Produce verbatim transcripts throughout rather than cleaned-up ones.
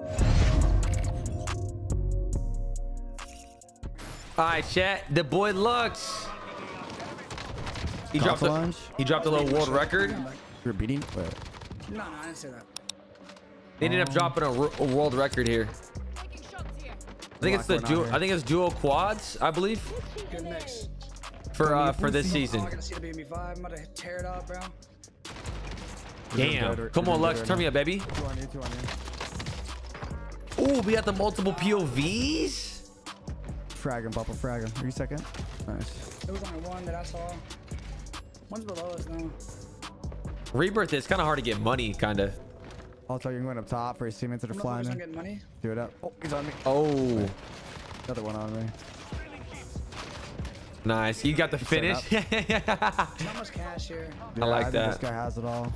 Alright, chat. The boy looks. He dropped, a, he dropped a little world record. You're beating? But... No, no, I didn't say that. They ended um, up dropping a, a world record here. I think it's the duo. I think it's duo quads. I believe. Good mix. For uh, for this season. Oh, I gotta see the B M E five. I'm about to tear it up, bro. Damn. Come on, Lux. Turn me up, baby. Oh, we got the multiple P O Vs. Fragging, bubble fragging. Three second. Nice. There was only one that I saw. One's below us now. Rebirth is kind of hard to get money, kind of. I'll tell you, I'm going up top for his teammates that are flying in. Do it up. Oh, he's on me. Oh. Another one on me. Nice. You got the finish. Not much cash here. Yeah, I like I that. This guy has it all.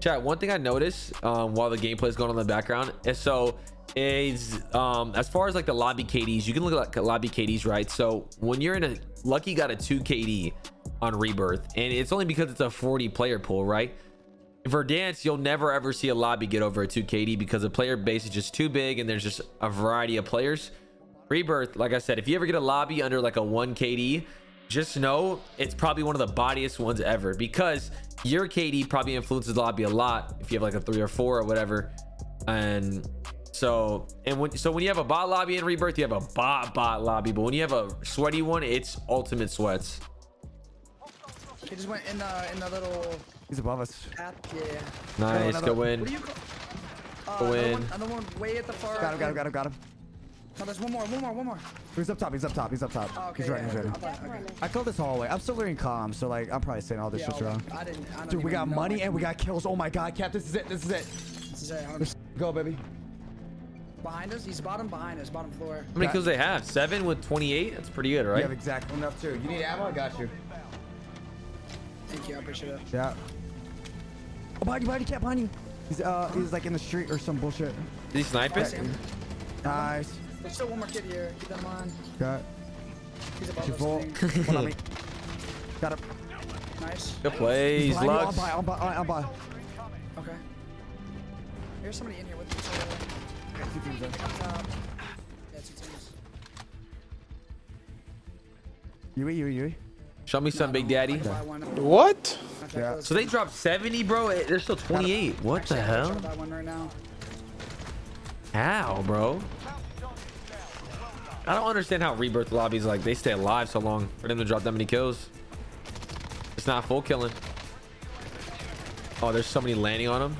Chat, one thing I noticed um, while the gameplay is going on in the background is so... is um as far as like the lobby K Ds, you can look at like lobby K Ds, right? So when you're in a Lucky got a two K D on Rebirth, and it's only because it's a forty player pool, right? And for Dance, you'll never ever see a lobby get over a two K D because the player base is just too big and there's just a variety of players. Rebirth, like I said, if you ever get a lobby under like a one K D, just know it's probably one of the bodiest ones ever, because your K D probably influences the lobby a lot if you have like a three or four or whatever. And So and when so when you have a bot lobby in Rebirth, you have a bot bot lobby, but when you have a sweaty one, it's ultimate sweats. He just went in the in the little. He's above us. Path, yeah. Nice, another, go in. You, uh, go in. Another one, another one way at the far. Got him, got him, got him, got him. No, there's one more, one more, one more. He's up top. He's up top. He's up top. Oh, okay, he's right. Yeah, he's right. Yeah, okay. I killed this hallway. I'm still learning comms, so like I'm probably saying all this yeah, shit's wrong. I didn't, I Dude, we got money and we got kills. Oh my God, Cap, this is it. This is it. This is it. Let's go, baby. Behind us, he's bottom behind us, bottom floor. How many kills they have? Seven with twenty-eight. That's pretty good, right? You have exactly enough too. You need ammo? I got you. Thank you, I appreciate it. Yeah. Oh, behind you, behind you, Cap, behind you. He's uh, he's like in the street or some bullshit. Did he snipe it? Nice. There's still one more kid here. Keep that in mind. Got. He's above us. One on me. Got him. Nice. Good plays, Lux. I'm by, I'm by, I'm okay. There's somebody in here with me. Yui, Yui, Yui. Show me some, Big Daddy. What? Yeah. So they dropped seventy, bro. There's still twenty-eight. What the hell? How, bro? I don't understand how Rebirth lobbies, like, they stay alive so long for them to drop that many kills. It's not full killing. Oh, there's somebody landing on him.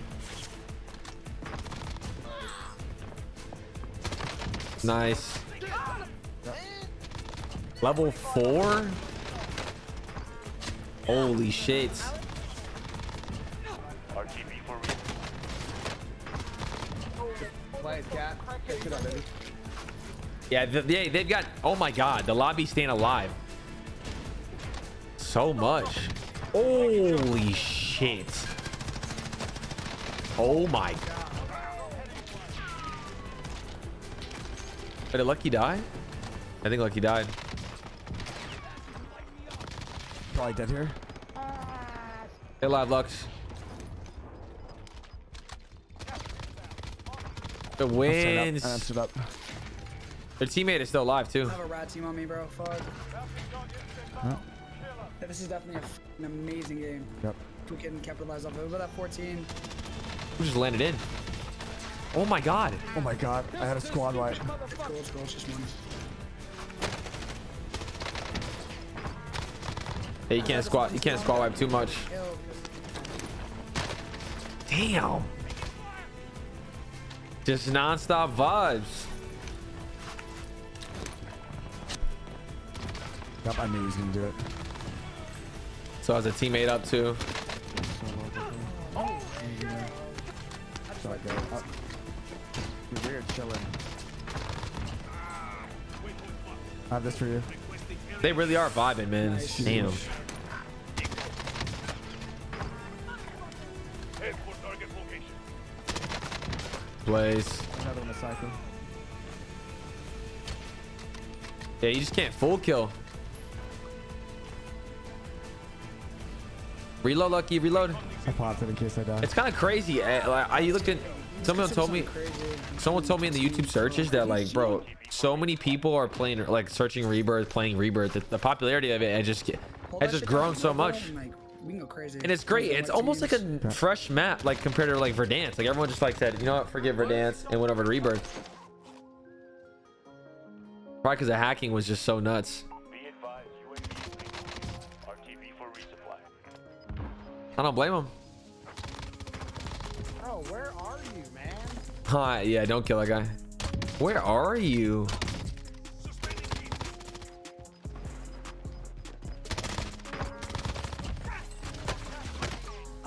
Nice. Yep. Level four. Holy shit. Yeah, they, they've got. Oh my God, the lobby's staying alive. So much. Holy shit. Oh my God. Did Lucky die? I think Lucky died. Probably dead here. Stay alive, Lux. The wins. I'm stood up. Their teammate is still alive too. I have a rat team on me, bro. Fuck. Huh? This is definitely a, an amazing game. Yep. Two kidding, capitalize off it. We're at fourteen. We just landed in. Oh my God. Oh my God. I had a squad wipe. Hey, you can't squad. You can't squad wipe too much. Damn. Just nonstop vibes. Yep, I knew he was gonna do it. So I was a teammate up too. Oh. Up. We're chilling. I have this for you. They really are vibing, man. Nice. Damn. Blaze. Another one to cycle. Yeah, you just can't full kill. Reload, Lucky. Reload. I popped it in case I die. It's kind of crazy. I, like, I looked in. Someone told me crazy. Someone told me in the YouTube searches that, like, bro, so many people are playing, like, searching Rebirth, playing Rebirth, the, the popularity of it, I just has just grown so much. We can go crazy. And it's great. It's almost like a fresh map, like compared to like Verdance. Like everyone just like said, you know what, forget Verdance and went over to Rebirth. Probably because the hacking was just so nuts. I don't blame him. Bro, where are you, man? Hi, yeah, don't kill that guy. Where are you?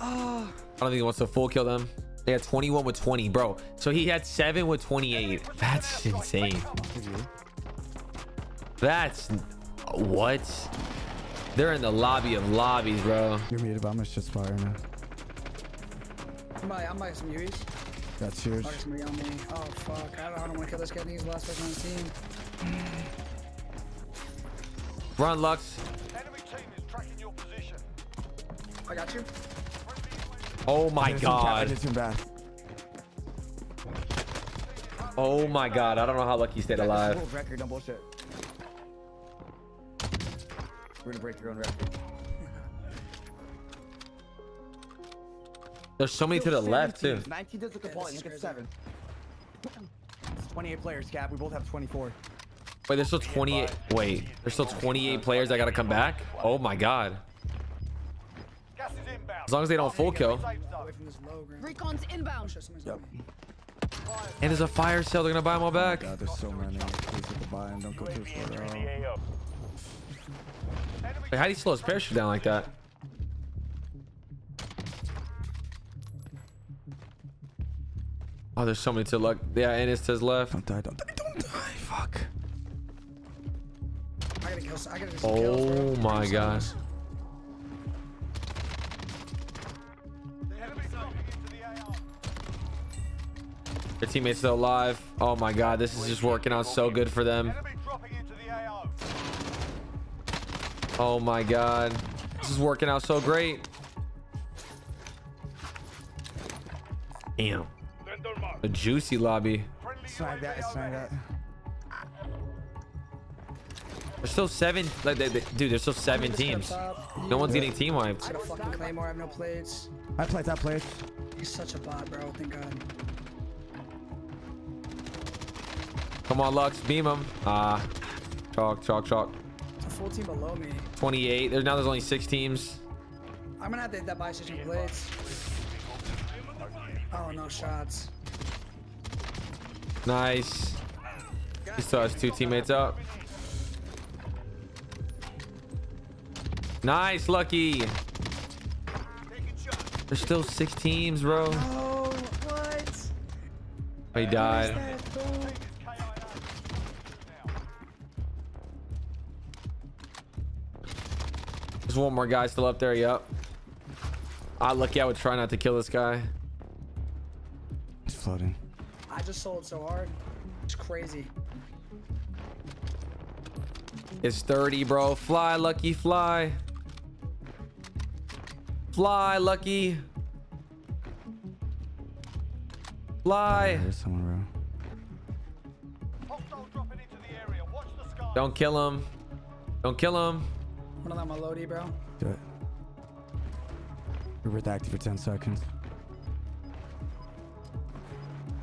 I don't think he wants to full kill them. They had twenty-one with twenty, bro. So he had seven with twenty-eight. That's insane. That's what? They're in the lobby of lobbies, bro. You're muted, but I'm just fire now. I'm buying, I'm buying some U As. That's huge. Oh, fuck. I don't, I don't want to kill this guy. He's the last person on the team. Run, Lux. Enemy team is tracking your position. I got you. Oh my god. Oh my god. I don't know how lucky he stayed alive. We're gonna break your own record. There's so many to the left too. nineteen does look important. You get seven. It's twenty-eight players, Cap. We both have twenty-four. Wait, there's still twenty-eight. Wait, there's still twenty-eight players that gotta come back? Oh my god. As long as they don't full kill. Recon's inbound. Yep. And there's a fire sale. They're gonna buy them all back. Oh God, there's so many. Don't go too far. Wait, how do you slow his parachute down like that? Oh, there's so many to luck. Yeah, and it's to his left. Don't die! Don't die! Don't die! Fuck. I gotta kill, I gotta kill, oh my gosh. Their teammates still alive. Oh my god, this is just working out so good for them. Oh my god, this is working out so great. Damn, a juicy lobby. Snipe that, snipe that. There's still seven, like, they, they, dude. There's still seven teams. No one's getting team wiped. I had a fucking claymore. I have no plates. I played that plate. He's such a bot, bro. Thank God. Come on, Lux, beam him. Ah, uh, chalk, chalk, chalk. It's a full team below me. twenty-eight. There's now there's only six teams. I'm gonna have to hit that buy station blades. Oh, no shots. Nice. He still has two teammates up. Nice, Lucky. There's still six teams, bro. Oh, what? He died. There's one more guy still up there. Yep. I lucky I would try not to kill this guy. He's floating. I just sold so hard. It's crazy. It's thirty, bro. Fly, Lucky, fly. Fly, Lucky. Fly. Oh, there's someone, bro. Don't kill him. Don't kill him. One of them Melody, bro. Do it. Rebirth active for ten seconds.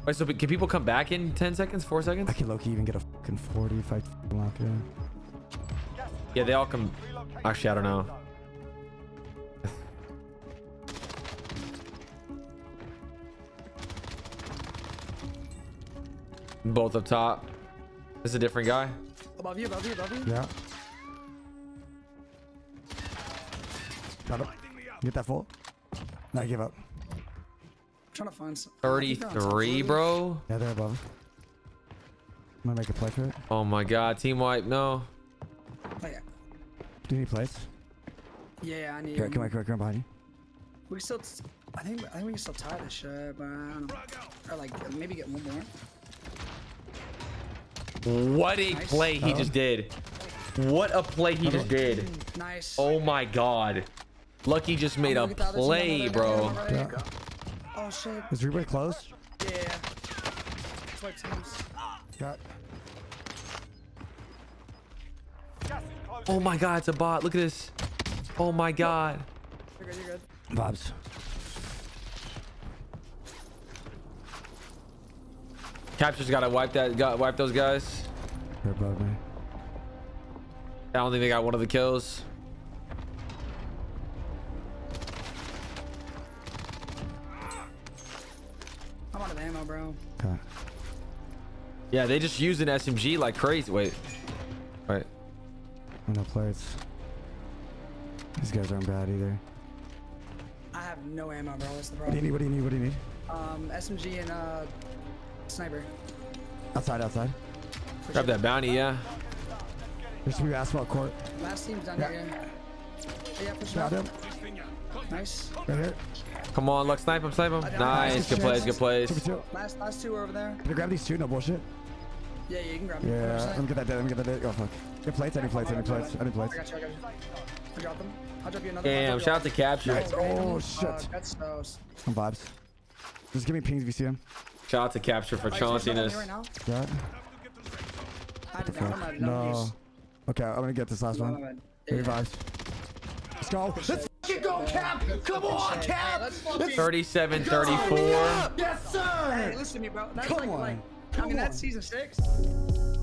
Wait, so can people come back in ten seconds, four seconds? I can low-key even get a fucking forty if I lock it. Yeah, they all come. Actually, I don't know. Both up top. This is a different guy. Above you, above you, above you. Yeah. Got him. Get that full. No, give up. I'm trying to find some. thirty-three, bro. Yeah, they're above. I'm gonna make a play for it. Oh my god, team wipe, no. Oh, yeah. Do you need plates? Yeah, yeah, I need. Come on, come on, come on behind you. We can still. I think. I think we can still tie this shit, but I don't know. Or like maybe get one more. What a nice play he oh. just did! What a play he oh. just did! Nice. Oh my god. Lucky just made a play, bro. Yeah. Oh shit. Is Rebirth close? Yeah, swipe teams. Got. Oh my god, it's a bot. Look at this. Oh my god. You're good, you're good. Bob's. Capture's gotta wipe that, got wipe those guys. They're above me. I don't think they got one of the kills. I'm out of ammo, bro. Okay. Yeah, they just used an S M G like crazy. Wait. Wait. No plates. These guys aren't bad either. I have no ammo, bro. What's the problem? What do you need? What do you need? What do you need? Um, S M G and uh, sniper. Outside, outside. Push Grab it. that bounty, yeah. There's some asphalt court. Last team's down yeah. here. Yeah, push him him. Nice. Right here. Come on, look, snipe him, snipe him. Nice, good plays, good plays. Last, last two are over there. Can I grab these two? No bullshit. Yeah, you can grab them. Yeah, let me get that dead, let me get that dead. Oh, fuck. Any plates, any plates, any plates, any plates. I got you, I got you. I got them. I'll drop you another one. Damn, shout out to Capture. Nice. Oh, shit. Uh, that's those. I'm vibes. Just give me pings if you see him. Shout out to Capture for chancing us. Yeah. No. Okay, I'm gonna get this last no, one. Yeah. Revives. Let's go. Let's fucking go, Cap. Come on, Cap. thirty-seven thirty-four. Yes, sir. Hey, listen to me, bro. That's Come like, on. like I mean, that's season six.